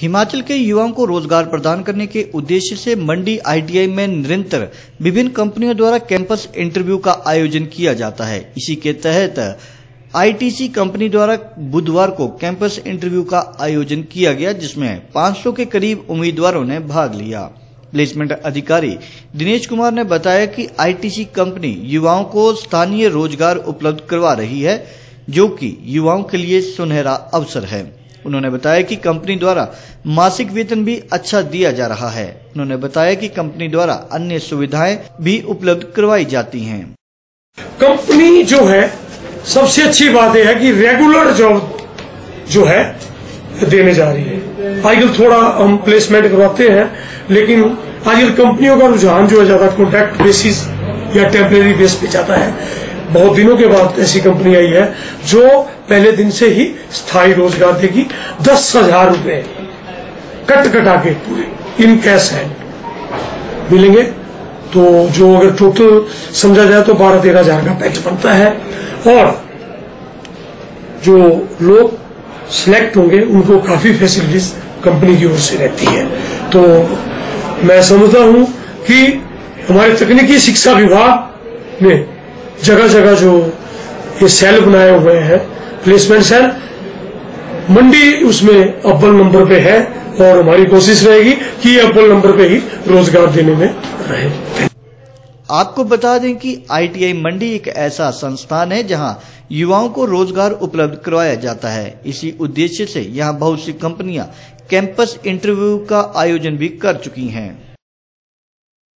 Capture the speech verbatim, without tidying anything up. हिमाचल के युवाओं को रोजगार प्रदान करने के उद्देश्य से मंडी आईटीआई में निरंतर विभिन्न कंपनियों द्वारा कैंपस इंटरव्यू का आयोजन किया जाता है। इसी के तहत आईटीसी कंपनी द्वारा बुधवार को कैंपस इंटरव्यू का आयोजन किया गया, जिसमें पाँच सौ के करीब उम्मीदवारों ने भाग लिया। प्लेसमेंट अधिकारी दिनेश कुमार ने बताया कि आईटीसी कंपनी युवाओं को स्थानीय रोजगार उपलब्ध करवा रही है, जो कि युवाओं के लिए सुनहरा अवसर है। उन्होंने बताया कि कंपनी द्वारा मासिक वेतन भी अच्छा दिया जा रहा है। उन्होंने बताया कि कंपनी द्वारा अन्य सुविधाएं भी उपलब्ध करवाई जाती हैं। कंपनी जो है, सबसे अच्छी बात यह है कि रेगुलर जॉब जो है देने जा रही है। आजकल थोड़ा हम प्लेसमेंट करवाते हैं, लेकिन आजकल कंपनियों का रुझान जो है ज्यादा कॉन्ट्रैक्ट बेसिस या टेम्परेरी बेस पे जाता है। बहुत दिनों के बाद ऐसी कंपनी आई है जो पहले दिन से ही स्थायी रोजगार देगी। दस हजार रूपये कट कटा के पूरे इन कैश हैंड मिलेंगे, तो जो अगर टोटल समझा जाए तो बारह तेरह हजार का पैकेज बनता है। और जो लोग सिलेक्ट होंगे उनको काफी फैसिलिटीज कंपनी की ओर से रहती है। तो मैं समझता हूं कि हमारे तकनीकी शिक्षा विभाग ने जगह जगह जो ये सेल बनाए हुए हैं, प्लेसमेंट सेल, मंडी उसमें अव्वल नंबर पे है और हमारी कोशिश रहेगी कि ये अव्वल नंबर पे ही रोजगार देने में रहे। आपको बता दें कि आईटीआई मंडी एक ऐसा संस्थान है जहां युवाओं को रोजगार उपलब्ध करवाया जाता है। इसी उद्देश्य से यहां बहुत सी कंपनियां कैंपस इंटरव्यू का आयोजन भी कर चुकी हैं।